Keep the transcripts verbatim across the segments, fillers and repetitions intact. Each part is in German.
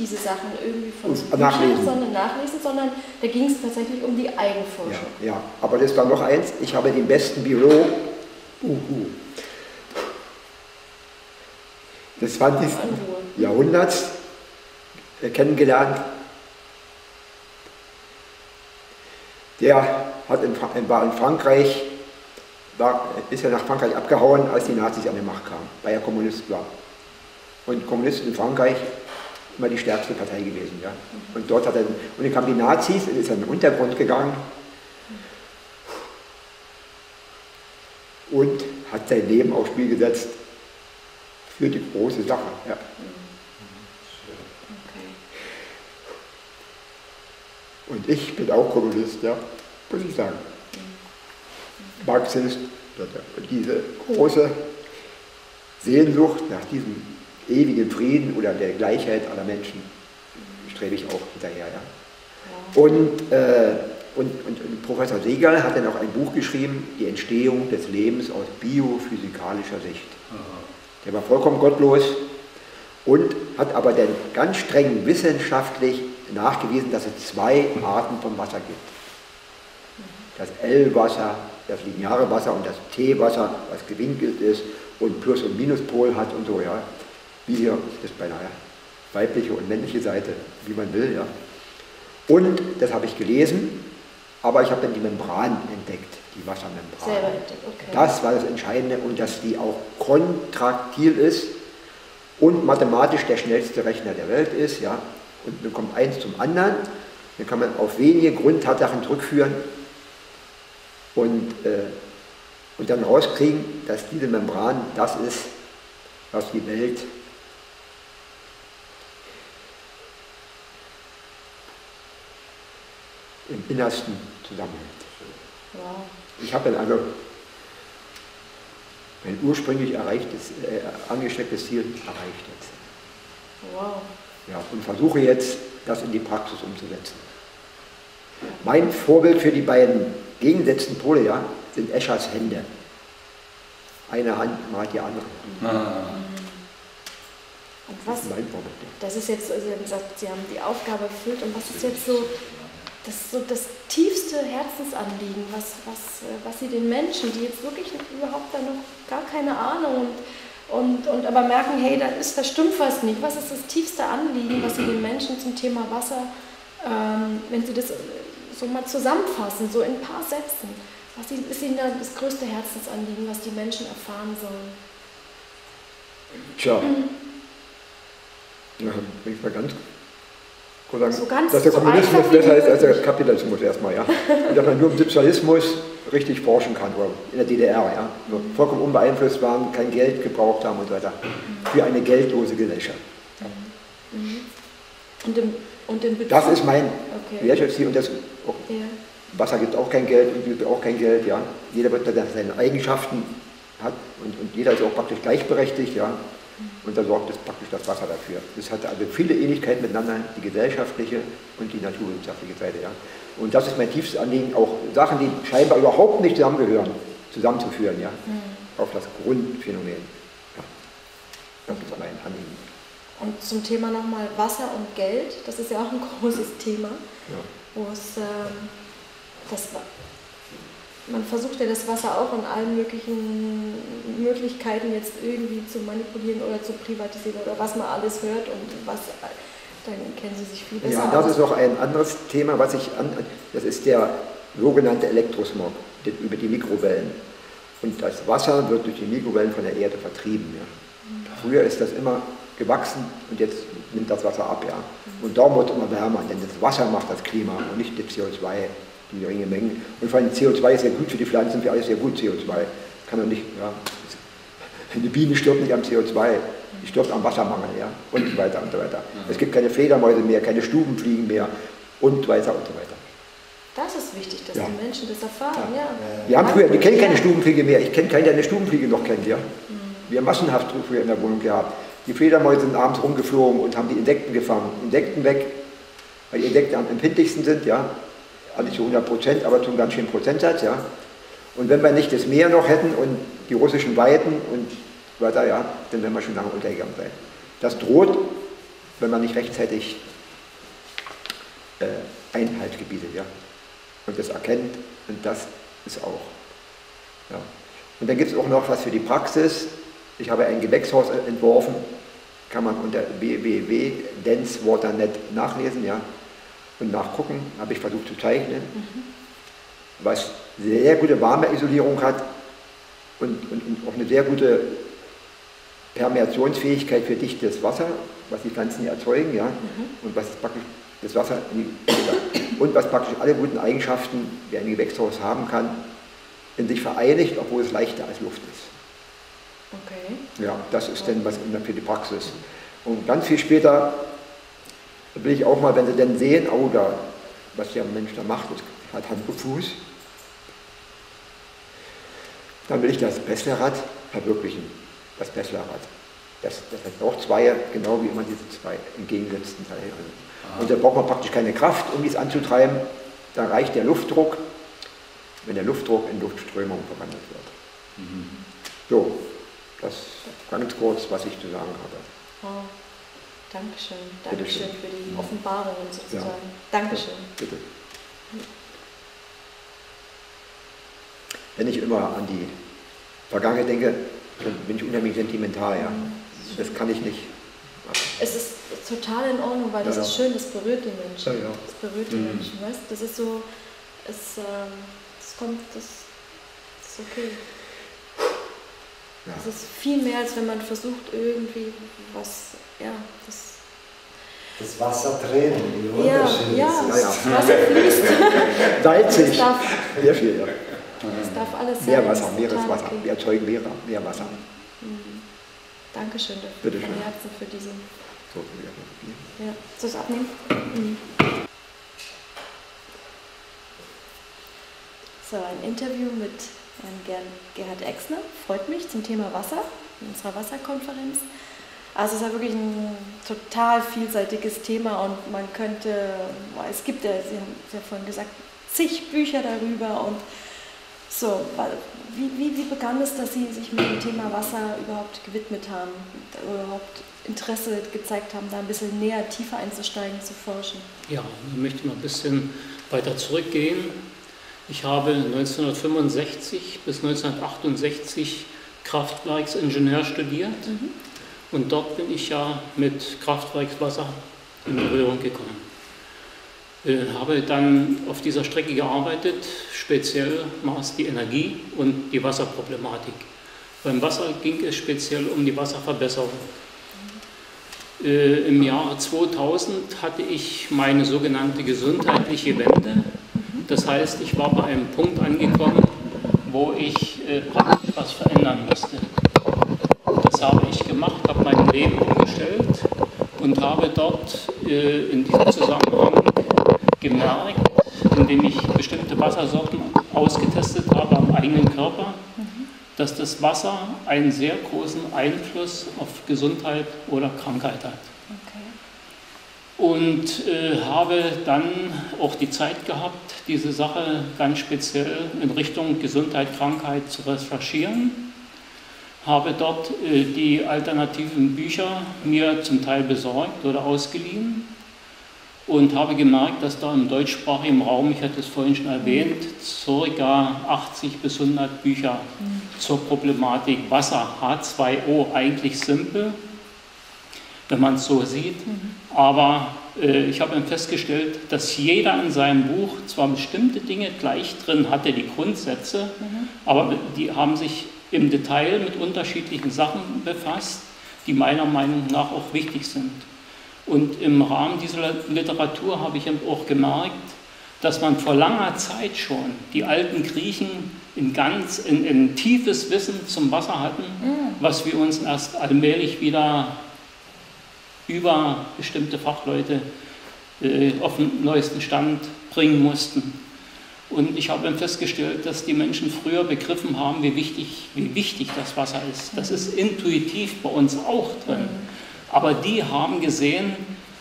diese Sachen irgendwie von nachlesen. sondern nachlesen, sondern da ging es tatsächlich um die Eigenforschung. Ja, ja, aber das war noch eins, ich habe den besten Biolog. Uhu. Des zwanzigsten Jahrhunderts kennengelernt. Der hat in, war in Frankreich, war, ist ja nach Frankreich abgehauen, als die Nazis an die Macht kamen, weil er Kommunist war. Und Kommunisten in Frankreich immer die stärkste Partei gewesen. Ja. Und dort hat er, und dann kamen die Nazis und ist in den Untergrund gegangen und hat sein Leben aufs Spiel gesetzt. Für die große Sache. Ja. Okay. Und ich bin auch Kommunist, ja, muss ich sagen. Marxist, diese große Sehnsucht nach diesem ewigen Frieden oder der Gleichheit aller Menschen strebe ich auch hinterher. Ja. Und, äh, und, und, und Professor Segal hat dann auch ein Buch geschrieben, Die Entstehung des Lebens aus biophysikalischer Sicht. Aha. Der war vollkommen gottlos und hat aber dann ganz streng wissenschaftlich nachgewiesen, dass es zwei Arten von Wasser gibt. Das L-Wasser, das lineare Wasser und das T-Wasser, was gewinkelt ist und Plus- und Minuspol hat und so, ja. Wie hier das beinahe weibliche und männliche Seite, wie man will, ja. Und, das habe ich gelesen, aber ich habe dann die Membran entdeckt. Die Wassermembran. Okay. Das war das Entscheidende und dass die auch kontraktil ist und mathematisch der schnellste Rechner der Welt ist. Ja? Und dann kommt eins zum anderen, dann kann man auf wenige Grundtatsachen zurückführen und, äh, und dann rauskriegen, dass diese Membran das ist, was die Welt im Innersten zusammenhält. Wow. Ich habe dann also mein ursprünglich erreichtes, äh, angestecktes Ziel erreicht jetzt. Wow. Ja, und versuche jetzt, das in die Praxis umzusetzen. Mein Vorbild für die beiden gegensätzten Pole, ja, sind Eschers Hände. Eine Hand malt die andere. Ah. Und was, das ist mein Vorbild. Das ist jetzt, also Sie haben gesagt, Sie haben die Aufgabe erfüllt und was ist jetzt so... Das ist so das tiefste Herzensanliegen, was, was, was Sie den Menschen, die jetzt wirklich überhaupt da noch gar keine Ahnung und, und, und aber merken, hey, da, ist, da stimmt was nicht. Was ist das tiefste Anliegen, was Sie den Menschen zum Thema Wasser, ähm, wenn Sie das so mal zusammenfassen, so in ein paar Sätzen, was ist Ihnen da das größte Herzensanliegen, was die Menschen erfahren sollen? Tja, mhm. Ja, bin ich mal ganz... Sagen, so ganz, dass der Kommunismus so besser ist als der Kapitalismus erstmal, ja. Und dass man nur im Sozialismus richtig forschen kann, oder in der D D R, ja. Nur vollkommen unbeeinflusst waren, kein Geld gebraucht haben und so weiter. Für eine geldlose Gesellschaft. Ja. Und im, und im das ist mein Wirtschaftsziel, okay. Und das auch, ja. Wasser gibt auch kein Geld, und gibt auch kein Geld, ja. Jeder wird seine Eigenschaften hat und, und jeder ist auch praktisch gleichberechtigt, ja. Und da sorgt es praktisch das Wasser dafür. Es hat also viele Ähnlichkeiten miteinander, die gesellschaftliche und die naturwissenschaftliche Seite. Ja. Und das ist mein tiefstes Anliegen, auch Sachen, die scheinbar überhaupt nicht zusammengehören, zusammenzuführen, ja, mhm. auf das Grundphänomen. Ja. Das ist mein Anliegen. Und zum Thema nochmal Wasser und Geld, das ist ja auch ein großes Thema, ja. Wo es, äh, das war. Man versucht ja das Wasser auch in allen möglichen Möglichkeiten jetzt irgendwie zu manipulieren oder zu privatisieren oder was man alles hört und was, dann kennen Sie sich viel besser. Ja, das aus. Ist noch ein anderes Thema, was ich an, das ist der sogenannte Elektrosmog über die Mikrowellen. Und das Wasser wird durch die Mikrowellen von der Erde vertrieben. Ja. Mhm. Früher ist das immer gewachsen und jetzt nimmt das Wasser ab. Ja. Mhm. Und darum wird es immer wärmer, denn das Wasser macht das Klima und nicht das C O zwei. Die geringe Mengen. Und vor allem C O zwei ist sehr gut für die Pflanzen, für alles sehr gut C O zwei. Kann man nicht, ja. Eine Biene stirbt nicht am C O zwei, die stirbt am Wassermangel, ja, und so weiter und so weiter. Es gibt keine Fledermäuse mehr, keine Stubenfliegen mehr und so weiter und so weiter. Das ist wichtig, dass ja. die Menschen das erfahren, ja. ja. Wir haben früher, wir kennen keine Stubenfliege mehr, ich kenne keinen, der eine Stubenfliege noch kennt, ja. Wir haben massenhaft früher in der Wohnung gehabt. Die Fledermäuse sind abends rumgeflogen und haben die Insekten gefangen. Insekten weg, weil die Insekten am empfindlichsten sind, ja. Also nicht zu hundert Prozent, aber zum ganz schönen Prozentsatz, ja. Und wenn wir nicht das Meer noch hätten und die russischen Weiten und weiter, ja, dann wären wir schon lange untergegangen sein. Das droht wenn man nicht rechtzeitig äh, Einhalt gebietet, ja, und das erkennt, und das ist auch. Ja. Und dann gibt es auch noch was für die Praxis. Ich habe ein Gewächshaus entworfen, kann man unter w w w punkt dancewater punkt net nachlesen, ja, und nachgucken, habe ich versucht zu zeichnen, mhm. was sehr gute warme Isolierung hat und, und, und auch eine sehr gute Permeationsfähigkeit für dichtes Wasser, was die Pflanzen erzeugen, ja, mhm. und was praktisch das Wasser und was praktisch alle guten Eigenschaften, die ein Gewächshaus haben kann, in sich vereinigt, obwohl es leichter als Luft ist. Okay. Ja, das ist dann was für die Praxis. Und ganz viel später will ich auch mal, wenn Sie denn sehen, oh, da, was der Mensch da macht, hat Hand und Fuß, dann will ich das Besslerrad verwirklichen. Das Besslerrad. Das, das hat auch zwei, genau wie immer diese zwei entgegengesetzten Teile. Also, und da braucht man praktisch keine Kraft, um dies anzutreiben. Da reicht der Luftdruck, wenn der Luftdruck in Luftströmung verwandelt wird. Mhm. So. Das ist ganz kurz, was ich zu sagen habe. Oh, Dankeschön. Dankeschön für die Offenbarungen sozusagen. Ja. Dankeschön. Ja, bitte. Wenn ich immer an die Vergangenheit denke, dann bin ich unheimlich sentimental. Ja. Das kann ich nicht. Es ist total in Ordnung, weil das ja, ist schön, das berührt die Menschen. Ja, ja. Das berührt die mhm. Menschen, weißt du? Das ist so, es, es kommt, das ist okay. Ja. Das ist viel mehr, als wenn man versucht, irgendwie was, ja, das... Das Wasser tränen, wie wunderschön ja, ja, das ist. Ja, das Wasser fließt. Salzig. Sehr viel, ja. Das darf alles sein. Mehr Wasser, Meereswasser. Okay. Wir erzeugen mehr, mehr Wasser. Mhm. Dankeschön dafür. Bitte schön. Von Herzen für diese... So, ja. Ja. Soll ich es abnehmen? Mhm. So, ein Interview mit... Gerhard Exner, freut mich, zum Thema Wasser, in unserer Wasserkonferenz. Also es ist ja wirklich ein total vielseitiges Thema und man könnte, es gibt ja, Sie haben ja vorhin gesagt, zig Bücher darüber und so. Wie, wie, wie begann es, dass Sie sich mit dem Thema Wasser überhaupt gewidmet haben, überhaupt Interesse gezeigt haben, da ein bisschen näher, tiefer einzusteigen, zu forschen? Ja, ich möchte mal ein bisschen weiter zurückgehen. Ich habe neunzehnhundertfünfundsechzig bis neunzehnhundertachtundsechzig Kraftwerksingenieur studiert mhm. und dort bin ich ja mit Kraftwerkswasser in Berührung gekommen. Äh, habe dann auf dieser Strecke gearbeitet, speziell maß die Energie und die Wasserproblematik. Beim Wasser ging es speziell um die Wasserverbesserung. Äh, Im Jahre zweitausend hatte ich meine sogenannte gesundheitliche Wende. Das heißt, ich war bei einem Punkt angekommen, wo ich äh, praktisch was verändern musste. Das habe ich gemacht, habe mein Leben umgestellt und habe dort äh, in diesem Zusammenhang gemerkt, indem ich bestimmte Wassersorten ausgetestet habe am eigenen Körper, dass das Wasser einen sehr großen Einfluss auf Gesundheit oder Krankheit hat. Und äh, habe dann auch die Zeit gehabt, diese Sache ganz speziell in Richtung Gesundheit, Krankheit zu recherchieren. Habe dort äh, die alternativen Bücher mir zum Teil besorgt oder ausgeliehen und habe gemerkt, dass da im deutschsprachigen Raum, ich hatte es vorhin schon erwähnt, ca. achtzig bis hundert Bücher mhm. zur Problematik Wasser, H zwei O, eigentlich simpel, wenn man es so sieht. Mhm. Aber äh, ich habe festgestellt, dass jeder in seinem Buch zwar bestimmte Dinge gleich drin hatte, die Grundsätze, mhm. aber die haben sich im Detail mit unterschiedlichen Sachen befasst, die meiner Meinung nach auch wichtig sind. Und im Rahmen dieser Literatur habe ich eben auch gemerkt, dass man vor langer Zeit schon die alten Griechen in ganz in, in tiefes Wissen zum Wasser hatten, mhm. was wir uns erst allmählich wieder über bestimmte Fachleute äh, auf den neuesten Stand bringen mussten. Und ich habe festgestellt, dass die Menschen früher begriffen haben, wie wichtig, wie wichtig das Wasser ist. Das ist intuitiv bei uns auch drin. Aber die haben gesehen,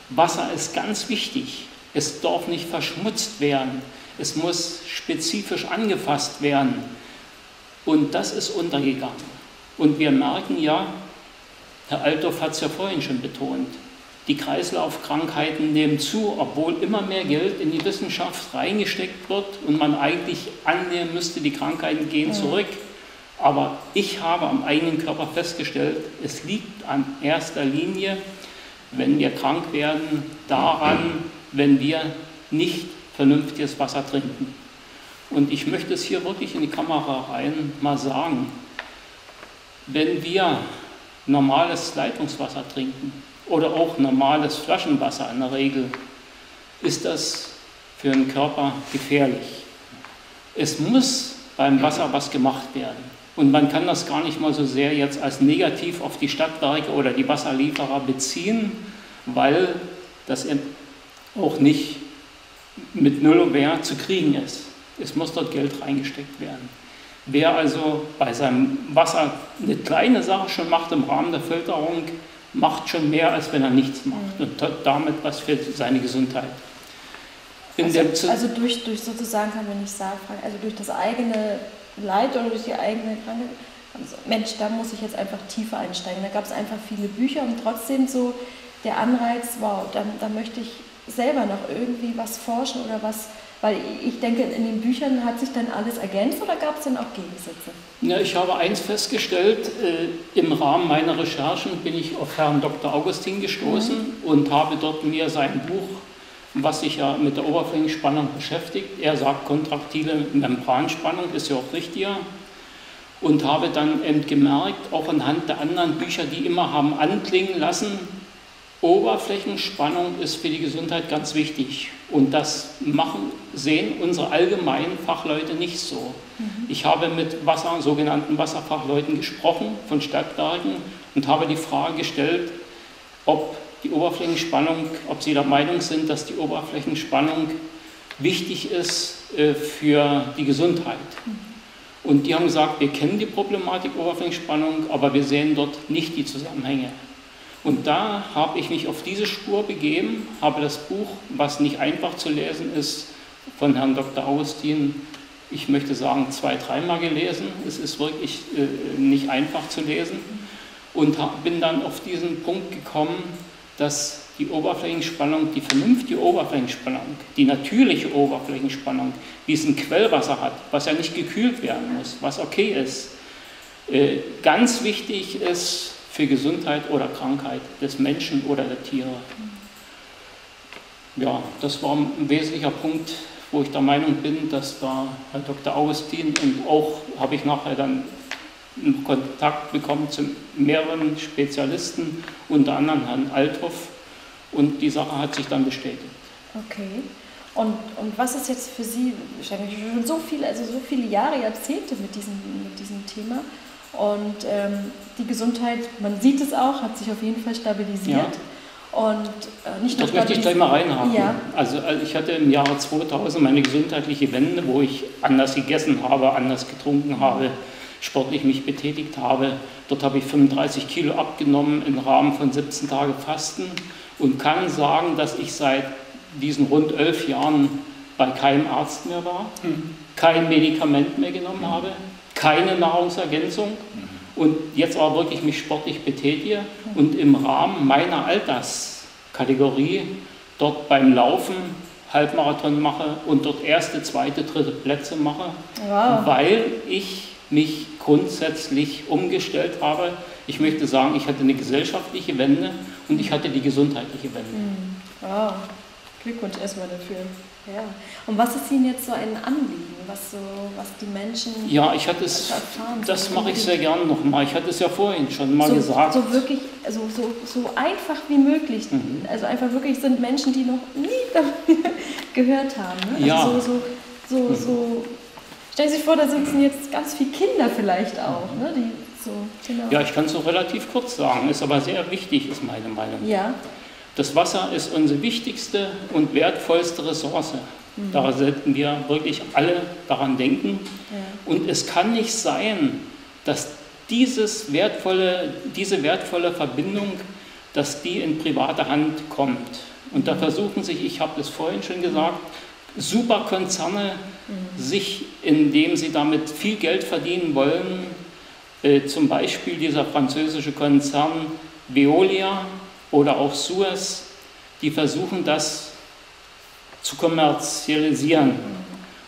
Wasser ist ganz wichtig. Es darf nicht verschmutzt werden. Es muss spezifisch angefasst werden. Und das ist untergegangen. Und wir merken ja, Herr Althoff hat es ja vorhin schon betont, Die Kreislaufkrankheiten nehmen zu, obwohl immer mehr Geld in die Wissenschaft reingesteckt wird und man eigentlich annehmen müsste, die Krankheiten gehen zurück. Aber ich habe am eigenen Körper festgestellt, es liegt an erster Linie, wenn wir krank werden, daran, wenn wir nicht vernünftiges Wasser trinken. Und ich möchte es hier wirklich in die Kamera rein mal sagen, wenn wir normales Leitungswasser trinken oder auch normales Flaschenwasser in der Regel, ist das für den Körper gefährlich. Es muss beim Wasser was gemacht werden. Und man kann das gar nicht mal so sehr jetzt als negativ auf die Stadtwerke oder die Wasserlieferer beziehen, weil das auch nicht mit Null und Wert zu kriegen ist. Es muss dort Geld reingesteckt werden. Wer also bei seinem Wasser eine kleine Sache schon macht im Rahmen der Filterung, macht schon mehr, als wenn er nichts macht und hat damit was für seine Gesundheit. In also also durch, durch sozusagen, kann man nicht sagen, also durch das eigene Leid oder durch die eigene Krankheit. Also Mensch, da muss ich jetzt einfach tiefer einsteigen. Da gab es einfach viele Bücher und trotzdem so der Anreiz, wow, da, da möchte ich selber noch irgendwie was forschen oder was, weil ich denke, in den Büchern hat sich dann alles ergänzt oder gab es dann auch Gegensätze? Ja, ich habe eins festgestellt, äh, im Rahmen meiner Recherchen bin ich auf Herrn Doktor Augustin gestoßen mhm. und habe dort mir sein Buch, was sich ja mit der Oberflächenspannung beschäftigt. Er sagt, kontraktile Membranspannung ist ja auch richtiger. Und habe dann eben gemerkt, auch anhand der anderen Bücher, die immer haben anklingen lassen, Oberflächenspannung ist für die Gesundheit ganz wichtig. Und das machen, sehen unsere allgemeinen Fachleute nicht so. Mhm. Ich habe mit Wasser, sogenannten Wasserfachleuten gesprochen, von Stadtwerken, und habe die Frage gestellt, ob die Oberflächenspannung, ob Sie der Meinung sind, dass die Oberflächenspannung wichtig ist äh, für die Gesundheit. Und die haben gesagt, wir kennen die Problematik Oberflächenspannung, aber wir sehen dort nicht die Zusammenhänge. Und da habe ich mich auf diese Spur begeben, habe das Buch, was nicht einfach zu lesen ist, von Herrn Doktor Augustin, ich möchte sagen, zwei-, dreimal gelesen. Es ist wirklich äh, nicht einfach zu lesen. Und hab, bin dann auf diesen Punkt gekommen, dass die Oberflächenspannung, die vernünftige Oberflächenspannung, die natürliche Oberflächenspannung, wie es ein Quellwasser hat, was ja nicht gekühlt werden muss, was okay ist, ganz wichtig ist für Gesundheit oder Krankheit des Menschen oder der Tiere. Ja, das war ein wesentlicher Punkt, wo ich der Meinung bin, dass da Herr Doktor Augustin und auch, habe ich nachher dann Kontakt bekommen zu mehreren Spezialisten, unter anderem Herrn Althoff, und die Sache hat sich dann bestätigt. Okay. Und, und was ist jetzt für Sie, wahrscheinlich schon so viele, also so viele Jahre, Jahrzehnte mit diesem, mit diesem Thema, und ähm, die Gesundheit, man sieht es auch, hat sich auf jeden Fall stabilisiert. Ja. Und äh, nicht nur das möchte ich gleich mal reinhaken. Ja. Also, also ich hatte im Jahre zweitausend meine gesundheitliche Wende, wo ich anders gegessen habe, anders getrunken habe, sportlich mich betätigt habe. Dort habe ich fünfunddreißig Kilo abgenommen im Rahmen von siebzehn Tage Fasten und kann sagen, dass ich seit diesen rund elf Jahren bei keinem Arzt mehr war, mhm. kein Medikament mehr genommen mhm. habe, keine Nahrungsergänzung mhm. und jetzt aber wirklich mich sportlich betätige mhm. und im Rahmen meiner Alterskategorie dort beim Laufen Halbmarathon mache und dort erste, zweite, dritte Plätze mache, wow. weil ich mich grundsätzlich umgestellt habe. Ich möchte sagen, ich hatte eine gesellschaftliche Wende und ich hatte die gesundheitliche Wende. Wow, Glückwunsch erstmal dafür. Ja. Und was ist Ihnen jetzt so ein Anliegen, was, so, was die Menschen ja, ich hatte es, erfahren? Das mache ich sehr gerne nochmal. Ich hatte es ja vorhin schon mal so, gesagt. So wirklich, also so, so einfach wie möglich. Mhm. Also einfach wirklich sind Menschen, die noch nie davon gehört haben. Also ja. So, so, so, mhm. so Stellen Sie sich vor, da sitzen jetzt ganz viele Kinder vielleicht auch. Ne? Die so, genau. Ja, ich kann es so relativ kurz sagen, ist aber sehr wichtig, ist meine Meinung. Ja. Das Wasser ist unsere wichtigste und wertvollste Ressource. Mhm. Da sollten wir wirklich alle daran denken. Ja. Und es kann nicht sein, dass dieses wertvolle, diese wertvolle Verbindung, dass die in private Hand kommt. Und da versuchen sich, ich habe das vorhin schon gesagt, Superkonzerne, mhm. sich, indem sie damit viel Geld verdienen wollen, äh, zum Beispiel dieser französische Konzern Veolia, oder auch Suez, die versuchen, das zu kommerzialisieren.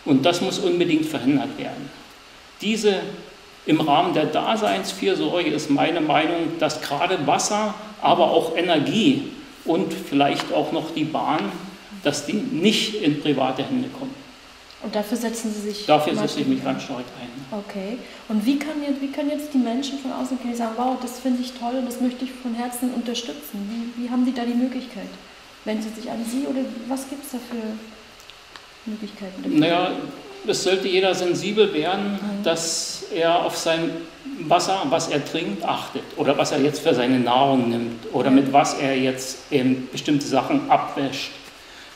Und das muss unbedingt verhindert werden. Diese Im Rahmen der Daseinsfürsorge ist meine Meinung, dass gerade Wasser, aber auch Energie und vielleicht auch noch die Bahn, dass die nicht in private Hände kommen. Und dafür setzen Sie sich? Dafür setze ich mich ganz stark ein. Okay. Und wie kann jetzt, wie können jetzt die Menschen von außen sagen, wow, das finde ich toll und das möchte ich von Herzen unterstützen? Wie, wie haben die da die Möglichkeit? Wenden Sie sich an Sie oder was gibt es da für Möglichkeiten? Naja, es sollte jeder sensibel werden, dass er auf sein Wasser, was er trinkt, achtet. Oder was er jetzt für seine Nahrung nimmt. Oder mit was er jetzt eben bestimmte Sachen abwäscht.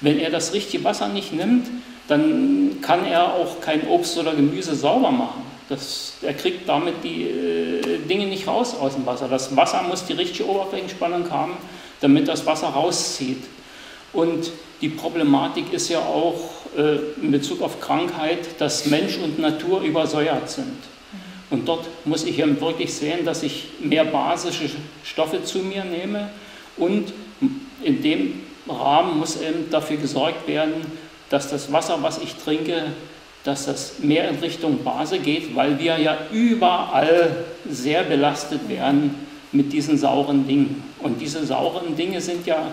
Wenn er das richtige Wasser nicht nimmt, dann kann er auch kein Obst oder Gemüse sauber machen. Das, er kriegt damit die äh, Dinge nicht raus aus dem Wasser. Das Wasser muss die richtige Oberflächenspannung haben, damit das Wasser rauszieht. Und die Problematik ist ja auch äh, in Bezug auf Krankheit, dass Mensch und Natur übersäuert sind. Und dort muss ich eben wirklich sehen, dass ich mehr basische Stoffe zu mir nehme. Und in dem Rahmen muss eben dafür gesorgt werden, dass das Wasser, was ich trinke, dass das mehr in Richtung Base geht, weil wir ja überall sehr belastet werden mit diesen sauren Dingen. Und diese sauren Dinge sind ja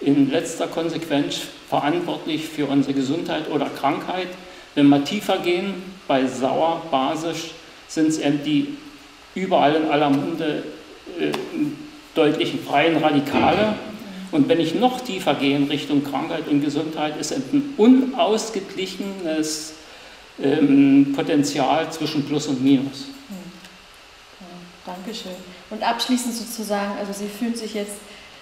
in letzter Konsequenz verantwortlich für unsere Gesundheit oder Krankheit. Wenn wir tiefer gehen, bei sauer, basisch, sind es eben die überall in aller Munde äh, deutlichen freien Radikale. Und wenn ich noch tiefer gehe in Richtung Krankheit und Gesundheit, ist eben ein unausgeglichenes ähm, Potenzial zwischen Plus und Minus. Ja. Ja, Dankeschön. Und abschließend sozusagen, also Sie fühlen sich jetzt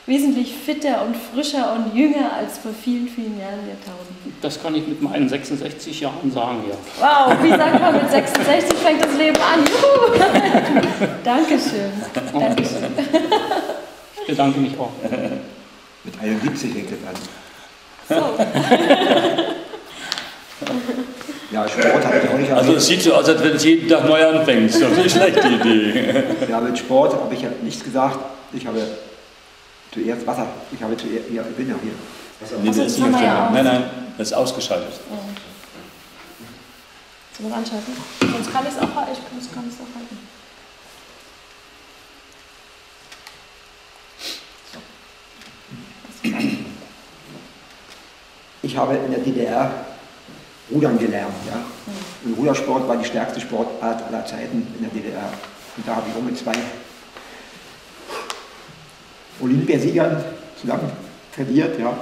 wesentlich fitter und frischer und jünger als vor vielen, vielen Jahren, Jahrtausenden. Das kann ich mit meinen sechsundsechzig Jahren sagen, ja. Wow, wie sagt man, mit sechsundsechzig fängt das Leben an. Juhu. Dankeschön. Dankeschön. Ich bedanke mich auch. Mit einundsiebzig fängt das an. So. Ja, Sport habe ich auch nicht. Also es sieht so aus, als wenn du jeden Tag neu anfängst. Das ist eine schlechte Idee. Ja, mit Sport habe ich ja nichts gesagt. Ich habe zuerst Wasser. Ich habe zuerst, ja, ich bin ja hier. Also, nee, das ist nicht ja nein, nein, das ist ausgeschaltet. Ja. Soll man anschalten? Sonst kann ich es auch, auch halten. So. Ich habe in der D D R Rudern gelernt. Ja? Und Rudersport war die stärkste Sportart aller Zeiten in der D D R. Und da habe ich auch mit zwei Olympiasiegern zusammen trainiert, ja, habe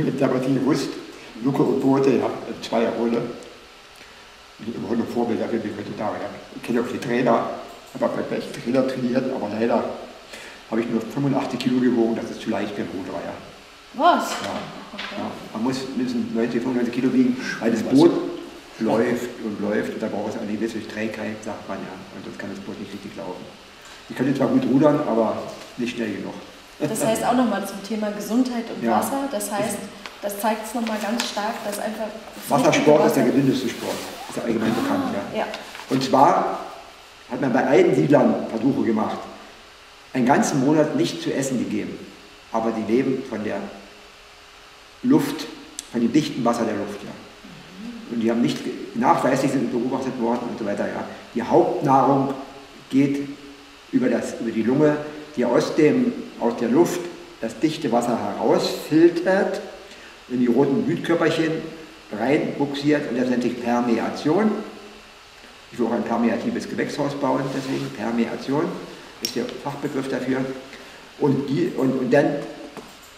ich mit der Partie gewusst, Lucke und Bote, ja, zwei Rolle. Ich bin immer nur Vorbilder für mich heute da, ja. Ich kenne auch die Trainer, habe auch gleich Trainer trainiert, aber leider habe ich nur fünfundachtzig Kilo gewogen, das ist zu leicht für ein Boot war, ja. Was? Ja, ja. Man muss mindestens neunzig, fünfundneunzig Kilo wiegen, weil das Boot läuft und läuft und da braucht es eine gewisse Trägheit, sagt man ja, und sonst kann das Boot nicht richtig laufen. Ich könnte zwar gut rudern, aber nicht schnell genug. Das heißt auch nochmal zum Thema Gesundheit und ja. Wasser, das heißt, das zeigt es nochmal ganz stark, dass einfach... Das Wassersport Wasser ist der gesündeste Sport, ist ja allgemein ah, bekannt. Ja. Ja. Und zwar hat man bei allen Siedlern Versuche gemacht, einen ganzen Monat nicht zu essen gegeben, aber die leben von der Luft, von dem dichten Wasser der Luft. Ja. Und die haben nicht, nachweislich sind beobachtet worden und so weiter. Ja. Die Hauptnahrung geht über, das, über die Lunge, die aus dem aus der Luft das dichte Wasser herausfiltert, in die roten Blutkörperchen reinbuxiert und das nennt sich Permeation. Ich will auch ein permeatives Gewächshaus bauen, deswegen Permeation ist der Fachbegriff dafür. Und, die, und, und dann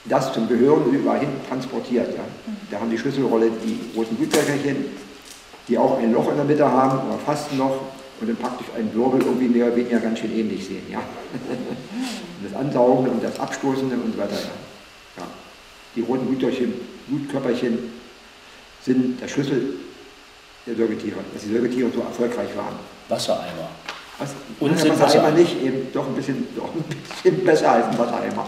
das zum Gehirn überhin transportiert. Ja. Da haben die Schlüsselrolle die roten Blutkörperchen, die auch ein Loch in der Mitte haben, oder fast ein Loch, und dann praktisch einen Wirbel irgendwie mehr oder weniger ganz schön ähnlich sehen. Ja. Das Ansaugen und das Abstoßende und so weiter. Ja. Die roten Blutkörperchen sind der Schlüssel der Säugetiere, dass die Säugetiere so erfolgreich waren. Wassereimer. Was? Und ja, Wassereimer Wasser nicht, eben doch ein bisschen, doch ein bisschen besser als ein Wassereimer.